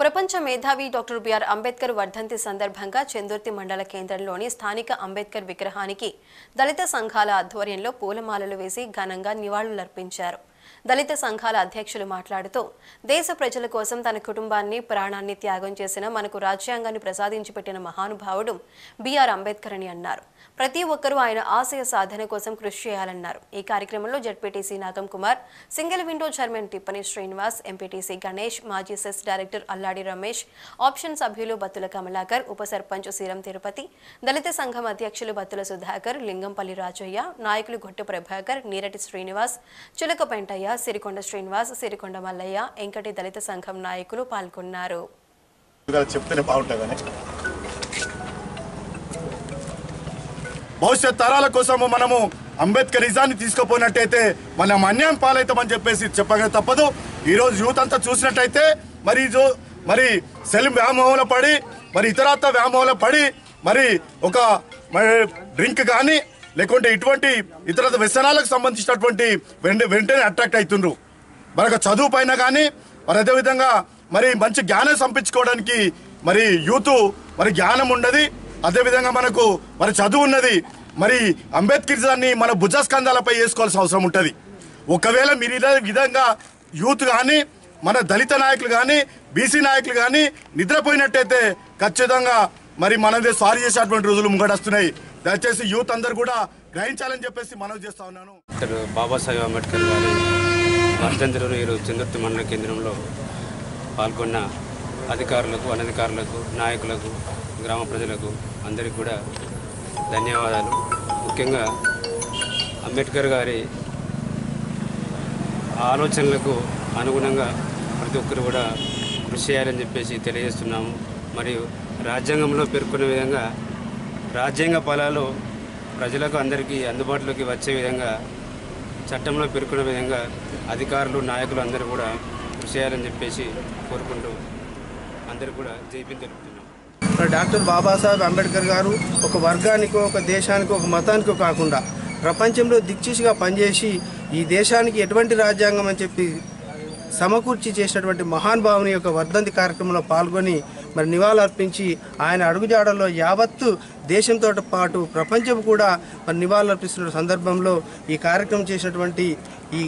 ప్రపంచ మేధావి doctor B.R. Ambedkar వర్ధంతి సందర్భంగా చందూర్తి మండల కేంద్రంలోని స్థానిక అంబేద్కర్ విగ్రహానికి దళిత సంఘాల ఆధ్వర్యంలో పూలమాలలు వేసి ఘనంగా నివాళులర్పించారు. దళిత సంఘాల అధ్యక్షులు మాట్లాడుతూ దేశ ప్రజల కోసం తన కుటుంబాన్ని ప్రాణాన్ని త్యాగం చేసిన మనకు రాజ్యాంగాన్ని ప్రసాదించి పెట్టిన మహానుభావుడు బి.ఆర్ అంబేద్కర్ అని అన్నారు. ప్రతి ఒక్కరూ ఆయన ఆశయ సాధన కోసం కృషి చేయాలన్నారు. ఈ కార్యక్రమంలో ZPTC Nagam Kumar, single window chairman Tippani Srinivas, MPTC Ganesh, మాజీ cess director Alladi Ramesh, option సభ్యులు బత్తుల కమలాకర్, ఉప సర్పంచ్ సీరం తిరుపతి, దళిత సంఘం అధ్యక్షులు బత్తుల సుధాకర్, లింగంపల్లి రాజయ్య, నాయకులు గొట్టు ప్రభాకర్, నీరటి శ్రీనివాస్, చిలకపెంట సిరికొండ శ్రీనివాస్, సిరికొండ మల్లయ్య, ఎంకటి దళిత సంఘం నాయకులు పాల్గొన్నారు. భవిష్యత్ తరాల కోసము మనము అంబేద్కరిజాన్ని తీసుకుపోయినట్టయితే మనం అన్యాయం పాలవుతామని చెప్పేసి చెప్పక తప్పదు. ఈరోజు యూత్ అంతా చూసినట్టయితే మరి సెల్ వ్యామోహంలో పడి ఇతరత్ర వ్యామోహంలో పడి ఒక డ్రింక్ కానీ లేకుంటే ఇటువంటి ఇతర వ్యసనాలకు సంబంధించినటువంటి వెంటనే అట్రాక్ట్ అవుతుండ్రు. మరొక చదువు పైన కానీ అదేవిధంగా మంచి జ్ఞానం సంపించుకోవడానికి యూత్ జ్ఞానం ఉండదు. అదేవిధంగా మనకు చదువు ఉన్నది. అంబేద్కరిజాన్ని మన భుజస్కంధాలపై వేసుకోవాల్సిన అవసరం ఉంటుంది. ఒకవేళ మీరు ఇదే విధంగా యూత్ కానీ మన దళిత నాయకులు కానీ బీసీ నాయకులు కానీ నిద్రపోయినట్టయితే ఖచ్చితంగా మనదే సారీ చేసేటువంటి రోజులు ముంగడొస్తున్నాయి. దయచేసి యూత్ అందరు కూడా గ్రహించాలని చెప్పేసి మనవి చేస్తా ఉన్నాను. బాబాసాహెబ్ అంబేద్కర్ గారి వర్ధంతిని ఈరోజు చందూర్తి మండల కేంద్రంలో పాల్గొన్న అధికారులకు, అనధికారులకు, నాయకులకు, గ్రామ ప్రజలకు అందరికీ కూడా ధన్యవాదాలు. ముఖ్యంగా అంబేద్కర్ గారి ఆలోచనలకు అనుగుణంగా ప్రతి ఒక్కరు కూడా కృషి చేయాలని చెప్పేసి తెలియజేస్తున్నాము. మరియు రాజ్యాంగంలో పేర్కొన్న విధంగా రాజ్యాంగ ఫలాలు ప్రజలకు అందరికీ అందుబాటులోకి వచ్చే విధంగా చట్టంలో పేర్కొన్న విధంగా అధికారులు, నాయకులు అందరూ కూడా కృషి చేయాలని చెప్పేసి కోరుకుంటూ అందరూ కూడా జైబిన్ తెలుపుతున్నాం. డాక్టర్ బాబాసాహెబ్ అంబేద్కర్ గారు ఒక వర్గానికో, ఒక దేశానికో, ఒక మతానికో కాకుండా ప్రపంచంలో దిక్చూచిగా పనిచేసి ఈ దేశానికి ఎటువంటి రాజ్యాంగం అని చెప్పి సమకూర్చి చేసినటువంటి మహానుభావుని యొక్క వర్ధంతి కార్యక్రమంలో పాల్గొని నివాళులర్పించి ఆయన అడుగుజాడల్లో యావత్తు దేశంతో పాటు ప్రపంచం కూడా నివాళులర్పిస్తున్న సందర్భంలో ఈ కార్యక్రమం చేసినటువంటి ఈ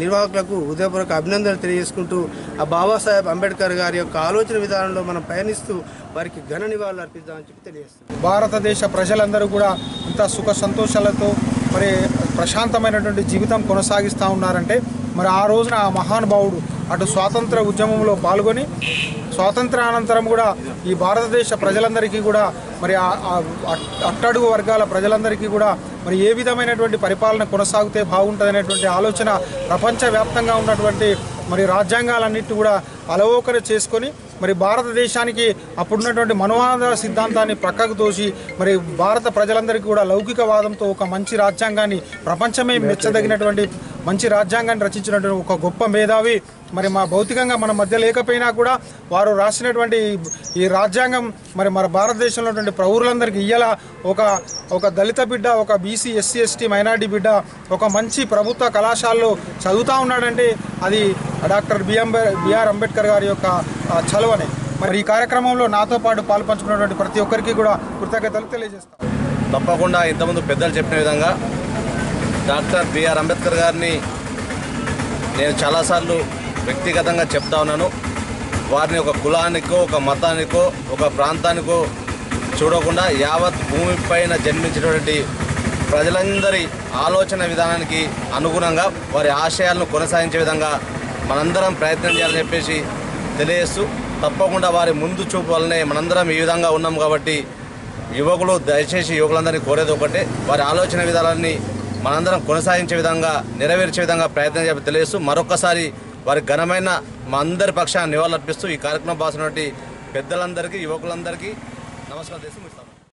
నిర్వాహకులకు హృదయపూర్వక అభినందనలు తెలియజేసుకుంటూ ఆ బాబాసాహెబ్ అంబేద్కర్ గారి యొక్క ఆలోచన విధానంలో మనం పయనిస్తూ వారికి ఘన నివాళులు అర్పిద్దామని చెప్పి తెలియజేస్తున్నాం. భారతదేశ ప్రజలందరూ కూడా అంత సుఖ సంతోషాలతో ప్రశాంతమైనటువంటి జీవితం కొనసాగిస్తూ ఉన్నారంటే ఆ రోజున ఆ మహానుభావుడు అటు స్వాతంత్ర ఉద్యమంలో పాల్గొని స్వాతంత్రానంతరం కూడా ఈ భారతదేశ ప్రజలందరికీ కూడా అట్టడుగు వర్గాల ప్రజలందరికీ కూడా ఏ విధమైనటువంటి పరిపాలన కొనసాగితే బాగుంటుందనేటువంటి ఆలోచన ప్రపంచవ్యాప్తంగా ఉన్నటువంటి రాజ్యాంగాలన్నింటినీ కూడా అలవోకన చేసుకొని భారతదేశానికి అప్పుడున్నటువంటి మనువాద సిద్ధాంతాన్ని ప్రక్కకు తోసి భారత ప్రజలందరికీ కూడా లౌకికవాదంతో ఒక మంచి రాజ్యాంగాన్ని, ప్రపంచమే మెచ్చదగినటువంటి మంచి రాజ్యాంగాన్ని రచించినటువంటి ఒక గొప్ప మేధావి మా భౌతికంగా మన మధ్య లేకపోయినా కూడా వారు రాసినటువంటి ఈ రాజ్యాంగం మన భారతదేశంలో ఉన్నటువంటి ప్రౌరులందరికీ ఇయ్యాల ఒక దళిత బిడ్డ, ఒక బీసీ, ఎస్సీ, ఎస్టీ మైనార్టీ బిడ్డ ఒక మంచి ప్రభుత్వ కళాశాలలో చదువుతూ ఉన్నాడంటే అది డాక్టర్ బిఆర్ అంబేద్కర్ గారి యొక్క చలవనే. ఈ కార్యక్రమంలో నాతో పాటు పాల్పంచుకున్నటువంటి ప్రతి ఒక్కరికి కూడా కృతజ్ఞతలు తెలియజేస్తాను. తప్పకుండా ఇంతకుముందు పెద్దలు చెప్పిన విధంగా డాక్టర్ బిఆర్ అంబేద్కర్ గారిని నేను చాలాసార్లు వ్యక్తిగతంగా చెప్తా ఉన్నాను. వారిని ఒక కులానికో, ఒక మతానికో, ఒక ప్రాంతానికో చూడకుండా యావత్ భూమి పైన జన్మించినటువంటి ప్రజలందరి ఆలోచన విధానానికి అనుగుణంగా వారి ఆశయాలను కొనసాగించే విధంగా మనందరం ప్రయత్నం చేయాలని చెప్పేసి తెలియజేస్తూ తప్పకుండా వారి ముందు చూపు వల్లనే మనందరం ఈ విధంగా ఉన్నాం. కాబట్టి యువకులు, దయచేసి యువకులందరినీ కోరేది ఒకటే, వారి ఆలోచన విధానాన్ని మనందరం కొనసాగించే విధంగా, నెరవేర్చే విధంగా ప్రయత్నం చేయాలని తెలియజేస్తూ మరొకసారి వారి ఘనమైన మా అందరి పక్షాన్ని నివాళులర్పిస్తూ ఈ కార్యక్రమం పాల్గొన్నటువంటి పెద్దలందరికీ, యువకులందరికీ నమస్కారం చేస్తూ